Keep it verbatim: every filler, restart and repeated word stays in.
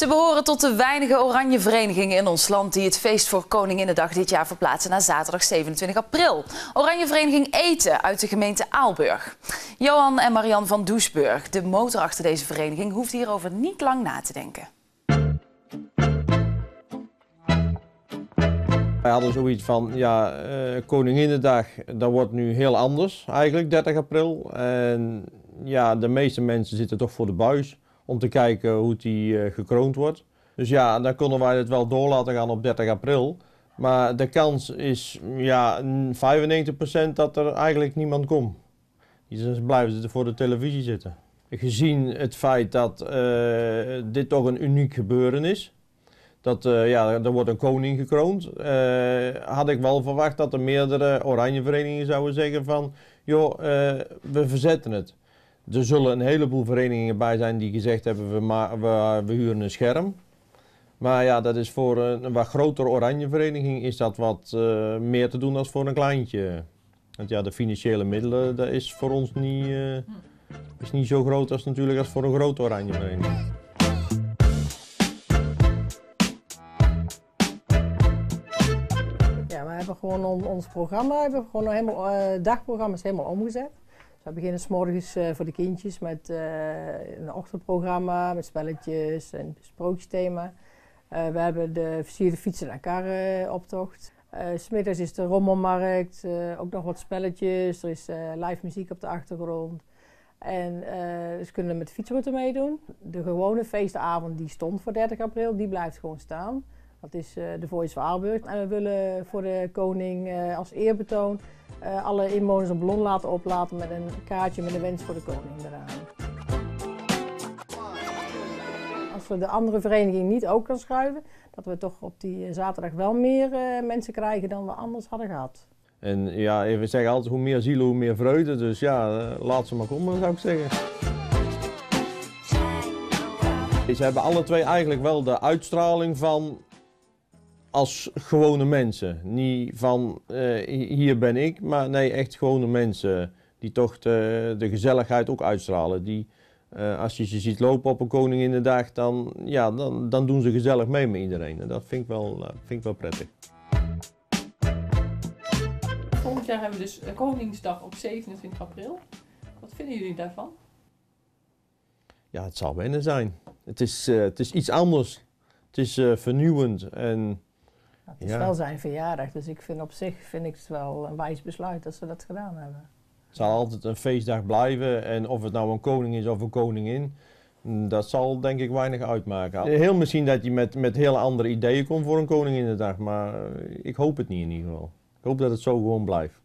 Ze behoren tot de weinige oranje verenigingen in ons land die het feest voor Koninginnedag dit jaar verplaatsen naar zaterdag zevenentwintig april. Oranje vereniging Eten uit de gemeente Aalburg. Johan en Marianne van Doesburg, de motor achter deze vereniging, hoeft hierover niet lang na te denken. Wij hadden zoiets van, ja, uh, Koninginnedag, dat wordt nu heel anders eigenlijk, dertig april. En ja, de meeste mensen zitten toch voor de buis om te kijken hoe die uh, gekroond wordt. Dus ja, dan konden wij het wel door laten gaan op dertig april. Maar de kans is ja, vijfennegentig procent dat er eigenlijk niemand komt. Dus blijven ze voor de televisie zitten. Gezien het feit dat uh, dit toch een uniek gebeuren is, dat uh, ja, er wordt een koning gekroond, uh, had ik wel verwacht dat er meerdere oranje verenigingen zouden zeggen van, joh, uh, we verzetten het. Er zullen een heleboel verenigingen bij zijn die gezegd hebben, we, we, we huren een scherm. Maar ja, dat is voor een wat grotere oranje vereniging is dat wat uh, meer te doen dan voor een kleintje. Want ja, de financiële middelen, dat is voor ons niet, uh, is niet zo groot als natuurlijk als voor een grote oranje vereniging. Ja, we hebben gewoon on, ons programma, we hebben gewoon helemaal, uh, dagprogramma's helemaal omgezet. We beginnen 's morgens uh, voor de kindjes met uh, een ochtendprogramma, met spelletjes en sprookjesthema. Uh, we hebben de versierde fietsen en karrenoptocht. Uh, 's middags is de rommelmarkt, uh, ook nog wat spelletjes. Er is uh, live muziek op de achtergrond. En uh, ze kunnen met de fietsroute meedoen. De gewone feestavond die stond voor dertig april, die blijft gewoon staan. Dat is uh, de Voice van Aalburg. En we willen voor de koning uh, als eerbetoon Uh, alle inwoners een ballon laten oplaten met een kaartje met een wens voor de koning eraan. Als we de andere vereniging niet ook kan schuiven, dat we toch op die zaterdag wel meer uh, mensen krijgen dan we anders hadden gehad. En ja, we zeggen altijd hoe meer zielen, hoe meer vreugde. Dus ja, uh, laat ze maar komen, zou ik zeggen. Ze hebben alle twee eigenlijk wel de uitstraling van als gewone mensen, niet van uh, hier ben ik, maar nee, echt gewone mensen die toch de, de gezelligheid ook uitstralen. Die, uh, als je ze ziet lopen op een Koninginnedag, dan, ja, dan, dan doen ze gezellig mee met iedereen. En dat vind ik wel, uh, vind ik wel prettig. Volgend jaar hebben we dus Koningsdag op zevenentwintig april. Wat vinden jullie daarvan? Ja, het zal wennen zijn. Het is, uh, het is iets anders. Het is uh, vernieuwend en het is ja. wel zijn verjaardag, dus ik vind op zich vind ik het wel een wijs besluit dat ze dat gedaan hebben. Het zal altijd een feestdag blijven en of het nou een koning is of een koningin, dat zal denk ik weinig uitmaken. Heel misschien dat je met, met hele andere ideeën komt voor een Koninginnedag, maar ik hoop het niet in ieder geval. Ik hoop dat het zo gewoon blijft.